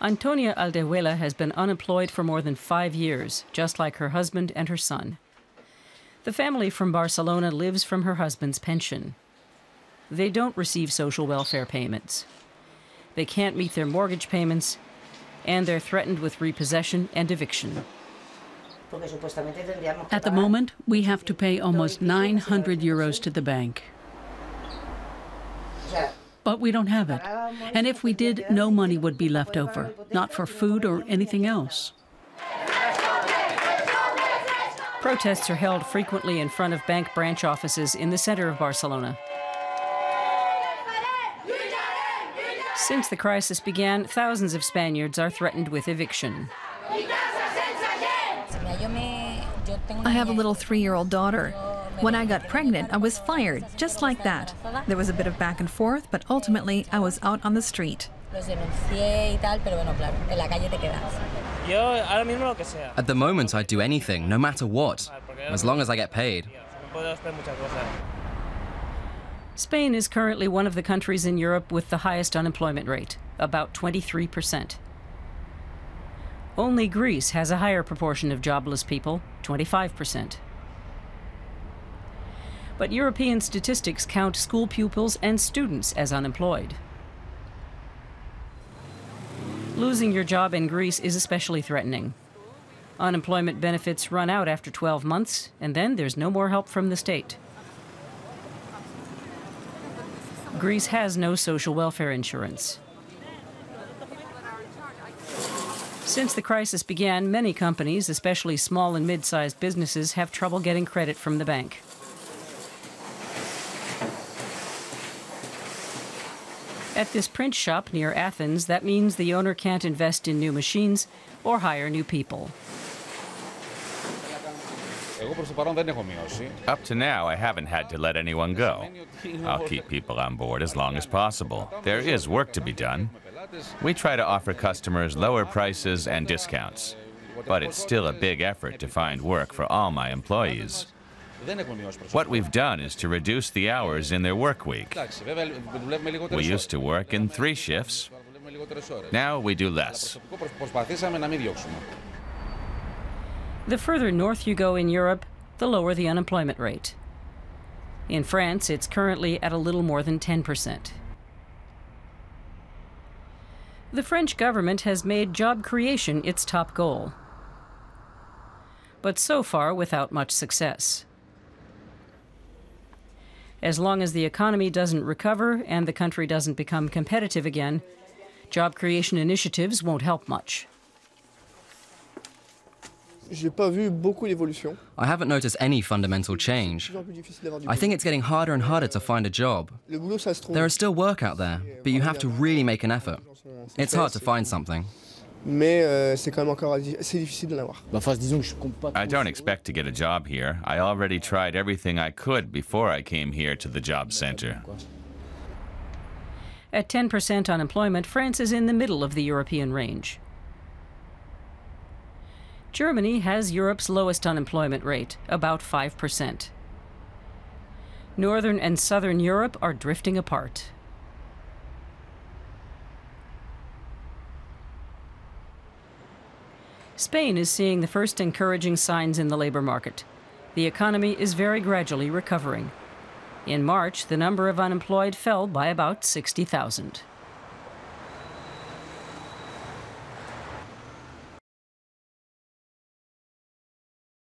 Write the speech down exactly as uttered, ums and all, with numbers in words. Antonia Aldehuela has been unemployed for more than five years, just like her husband and her son. The family from Barcelona lives from her husband's pension. They don't receive social welfare payments. They can't meet their mortgage payments, and they're threatened with repossession and eviction. At the moment, we have to pay almost nine hundred euros to the bank. But we don't have it. And if we did, no money would be left over, not for food or anything else. Protests are held frequently in front of bank branch offices in the center of Barcelona. Since the crisis began, thousands of Spaniards are threatened with eviction. I have a little three-year-old daughter. When I got pregnant, I was fired, just like that. There was a bit of back and forth, but ultimately I was out on the street. At the moment, I'd do anything, no matter what, as long as I get paid. Spain is currently one of the countries in Europe with the highest unemployment rate, about twenty-three percent. Only Greece has a higher proportion of jobless people, twenty-five percent. But European statistics count school pupils and students as unemployed. Losing your job in Greece is especially threatening. Unemployment benefits run out after twelve months, and then there's no more help from the state. Greece has no social welfare insurance. Since the crisis began, many companies, especially small and mid-sized businesses, have trouble getting credit from the bank. At this print shop near Athens, that means the owner can't invest in new machines or hire new people. Up to now, I haven't had to let anyone go. I'll keep people on board as long as possible. There is work to be done. We try to offer customers lower prices and discounts, but it's still a big effort to find work for all my employees. What we've done is to reduce the hours in their work week. We used to work in three shifts. Now we do less. The further north you go in Europe, the lower the unemployment rate. In France, it's currently at a little more than ten percent. The French government has made job creation its top goal, but so far without much success. As long as the economy doesn't recover and the country doesn't become competitive again, job creation initiatives won't help much. I haven't noticed any fundamental change. I think it's getting harder and harder to find a job. There is still work out there, but you have to really make an effort. It's hard to find something. I don't expect to get a job here. I already tried everything I could before I came here to the job center. At ten percent unemployment, France is in the middle of the European range. Germany has Europe's lowest unemployment rate, about five percent. Northern and Southern Europe are drifting apart. Spain is seeing the first encouraging signs in the labor market. The economy is very gradually recovering. In March, the number of unemployed fell by about sixty thousand.